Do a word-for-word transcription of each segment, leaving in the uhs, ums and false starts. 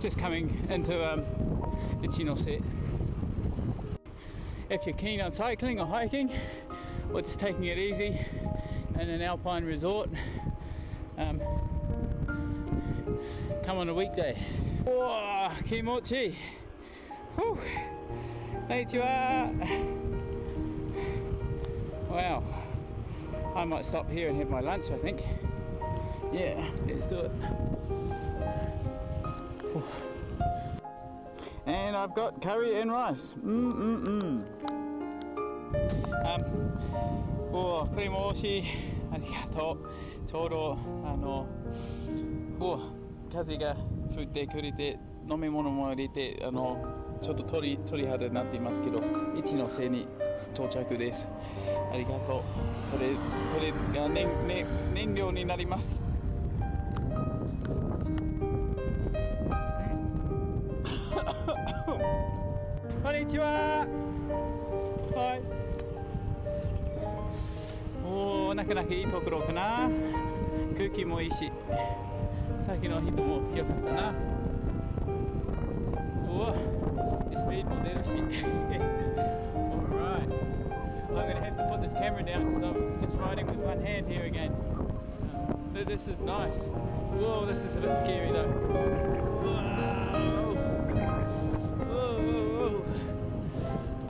just coming into um, the Chino set. If you're keen on cycling or hiking or just taking it easy in an alpine resort, um, come on a weekday. Whoa, Kimochi! Whew. Nitra! Wow, I might stop here and have my lunch, I think. Yeah, let's do it. Whew. And I've got curry and rice. Mmm, mmm, mmm. Um, oh, primoshi, arigato, toro, ano, oh, kaze ga fute kurete, nomemono mo irete, ano, chotto tori torihara natte imasu kedo, ichi no sei ni tochaku desu. Arigato. Tore, tore ga nen, nen, nenryou ni narimasu. Konnichiwa! Hi! Oh, nakanaka ii tokoro ka na. Kuki mo ii shi. Saki no hito mo hiyokata na. Oh, the speed mo deru shi. Alright. I'm going to have to put this camera down because I'm just riding with one hand here again. Um, but this is nice. Whoa, this is a bit scary though. Whoa! Whoa!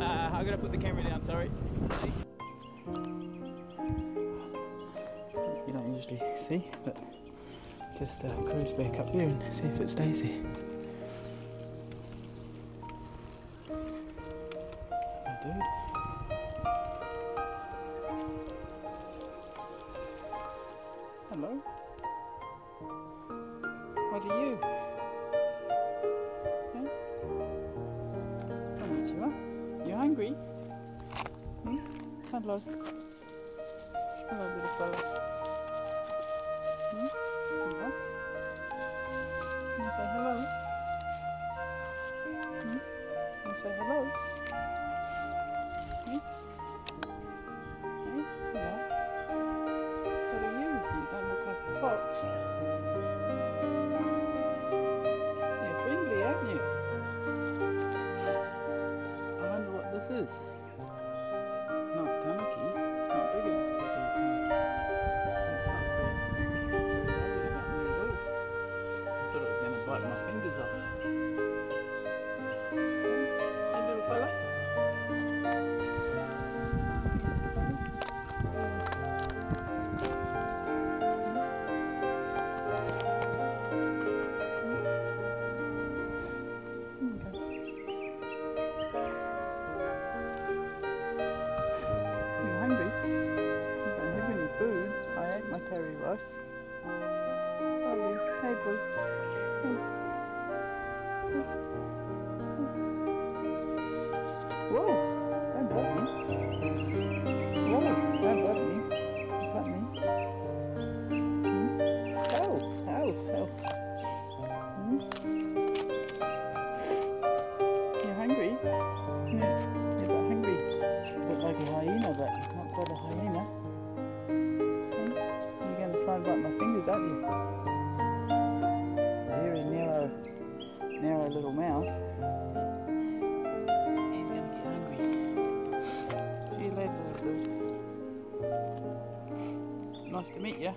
Uh, I'm gonna put the camera down, sorry. You don't usually see, but just uh, cruise back up there and see if it stays there. Oh, dude. Hello. What are you? Hungry? Hmm? Hello. Hello, little fella. Hmm? Hello. Can you say hello? Hmm? Can you say hello? Hmm? Hmm? Hello. What are you? You don't look like a fox. You're friendly, aren't you? This is not tanuki, it's not big enough to be a tanuki. It's not big. I'm worried about me at all. I thought it was going to bite my fingers off. Hey little fella. Curry rice. Love you. Hey, boo. Whoa! Don't bite me. Whoa! Don't bite me. Don't bite me. Hmm? Oh! Oh! Oh! Hmm? You're hungry? No. You're a bit hungry. A bit like a hyena, but not quite a hyena. Trying to bite my fingers, aren't you? Very narrow, narrow little mouth. He's gonna get hungry. See you later, little dude. Nice to meet you.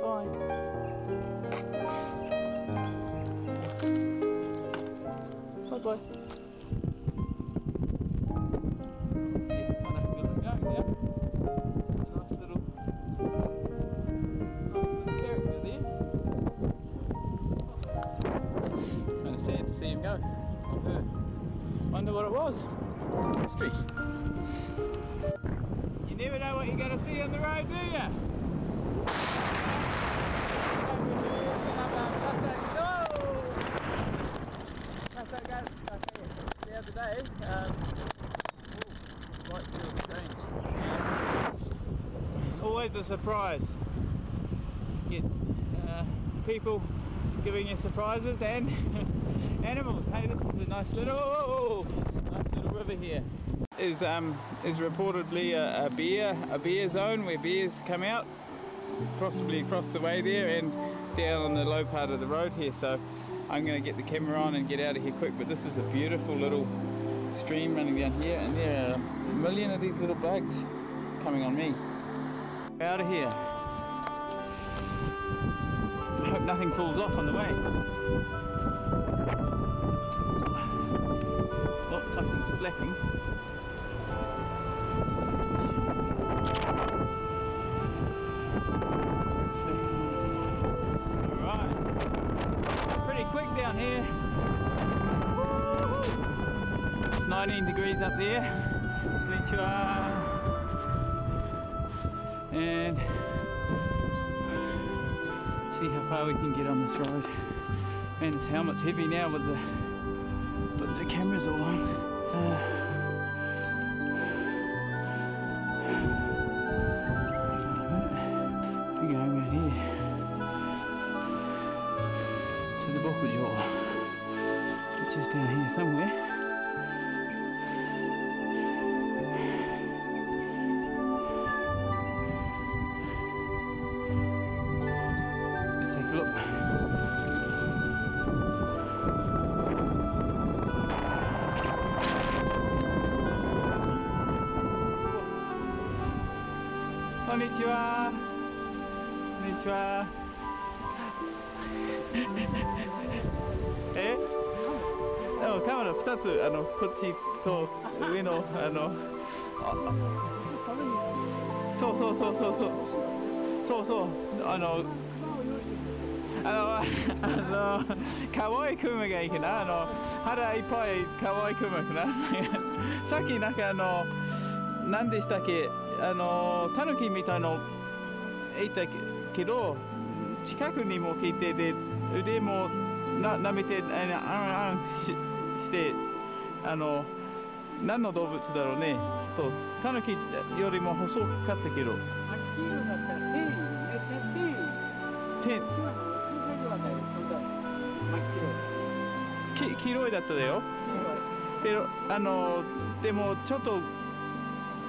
Bye. Bye bye. Yeah, I don't feel like going now. It's a nice little. See him go. Uh, wonder what it was. Mystery. You never know what you're going to see on the road, do ya? That's how it goes. I think the other day, um, ooh, quite feels strange. Always a surprise. You get uh, people giving you surprises and. Animals. Hey, this is a nice little, oh, nice little river here. Is um is reportedly a, a beer a beer zone where beers come out, possibly across the way there, and down on the low part of the road here, so I'm going to get the camera on and get out of here quick. But this is a beautiful little stream running down here, and there are a million of these little bugs coming on me. Out of here. I hope nothing falls off on the way. Oh, something's flapping. Quick down here. Woo-hoo. It's nineteen degrees up there. Nitra. And see how far we can get on this road. Man, this helmet's heavy now with the with the cameras all on. Uh, I think I'm right here. The Bokujawa, which is down here somewhere. Let's take a look. Konnichiwa! Konnichiwa! Eh? Oh, camera, twoつ、あの、こっちと上の、あの、そうそうそうそうそう。そうそう、あの、あの、あの、かわいいクマがいるな。あの、腹いっぱいかわいいクマがな。さっきなんかあの、何でしたっけ？あの、タヌキみたいのいたけど、近くにも来てで、腕も な、舐めて、あの、あんあんし、して、あの、何の動物だろうね。ちょっとタヌキよりも細かったけど。き、黄色いだっただよ。けど、あの、でもちょっと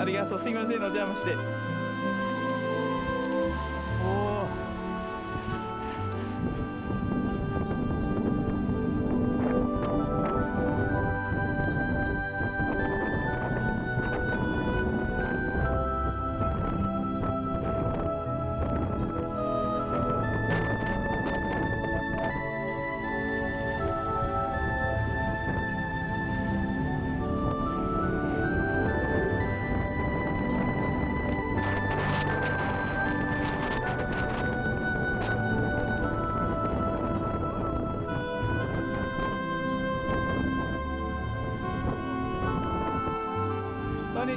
ありがとう。すいません、お邪魔して。おお。 こんに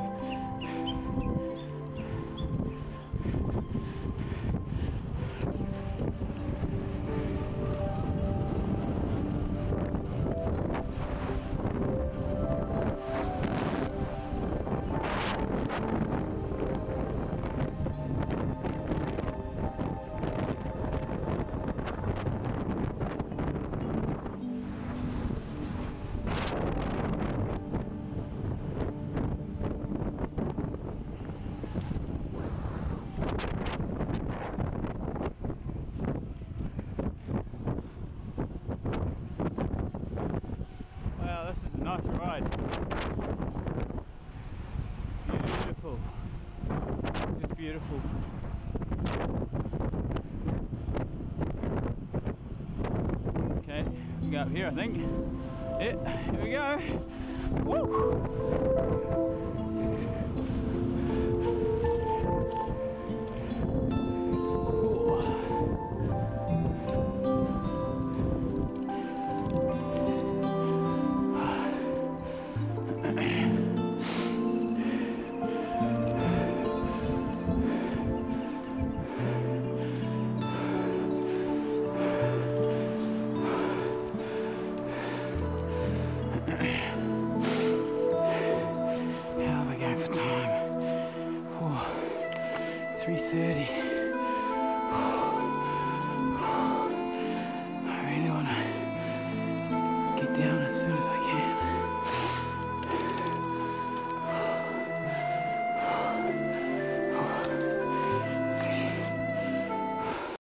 Nice ride. Beautiful. Just beautiful. Okay, we go up here, I think. Yeah, here we go. Woo! Cool. get down as soon as I can.